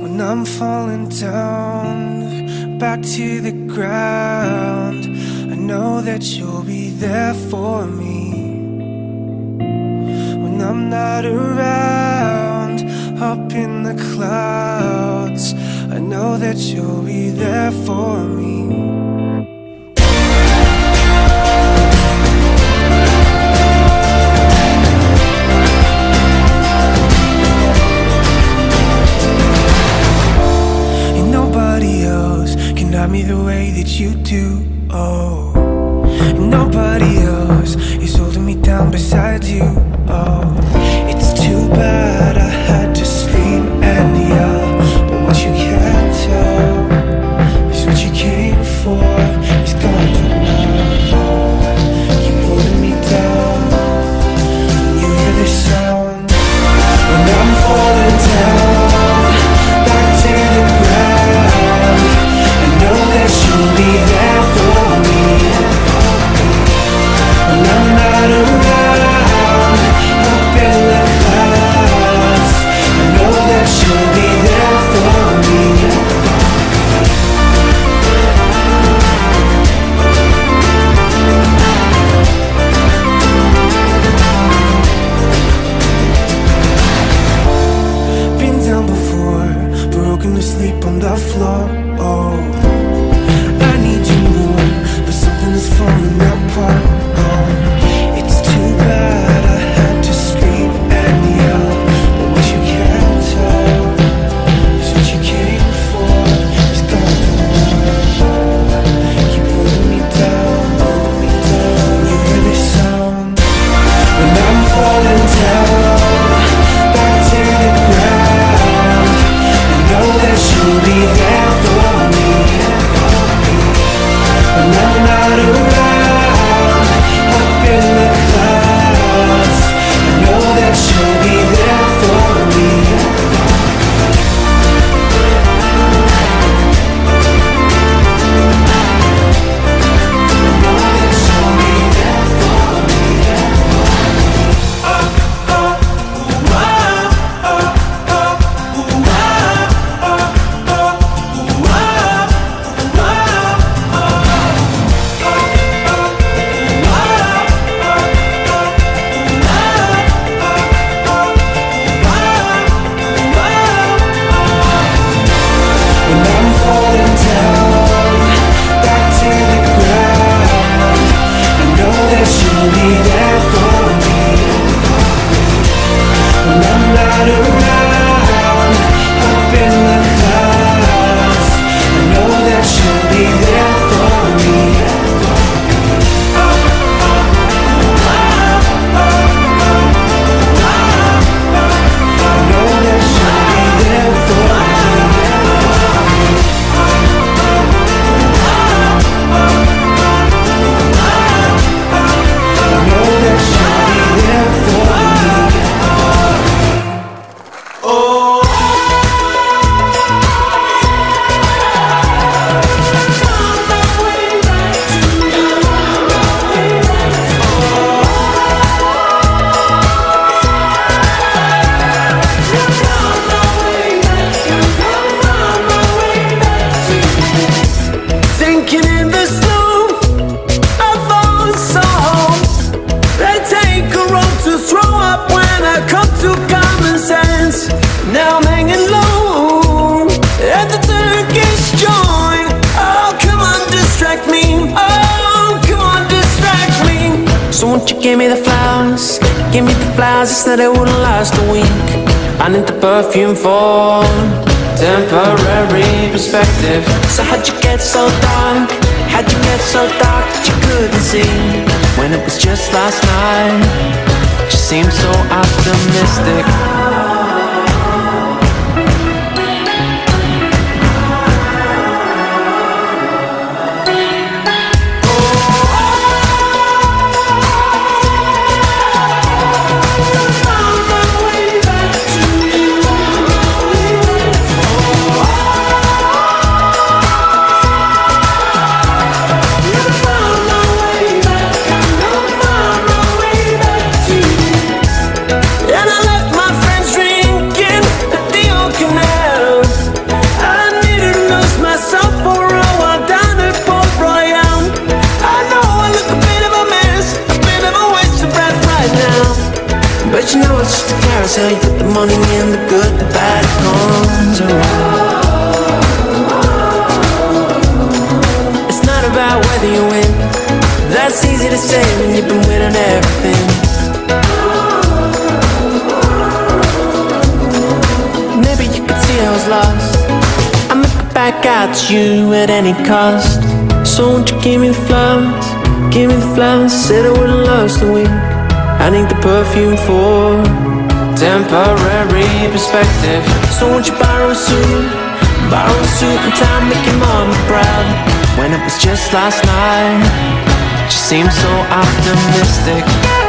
when I'm falling down, back to the ground. I know that you'll be there for me when I'm not around. Up in the clouds, I know that you'll be there for me. Got me the way that you do, oh. And nobody else is holding me down beside you, oh. It's too bad I had to scream and yell, but what you can't tell is what you came for is gone for now. Keep holding me down, you hear the sound when I'm falling down. Give me the flowers, give me the flowers. I said it wouldn't last a week. I need the perfume for temporary perspective. So how'd you get so dark? How'd you get so dark that you couldn't see? When it was just last night, you seemed so optimistic. My the carousel, you put the money in, the good, the bad, it comes around. It's not about whether you win, that's easy to say when you've been winning everything. Maybe you could see I was lost, I make it back out to you at any cost. So won't you give me the flowers, give me the flowers, said I would've lost the week. I need the perfume for temporary perspective. So won't you borrow a suit in time, make your mama proud. When it was just last night, she seemed so optimistic.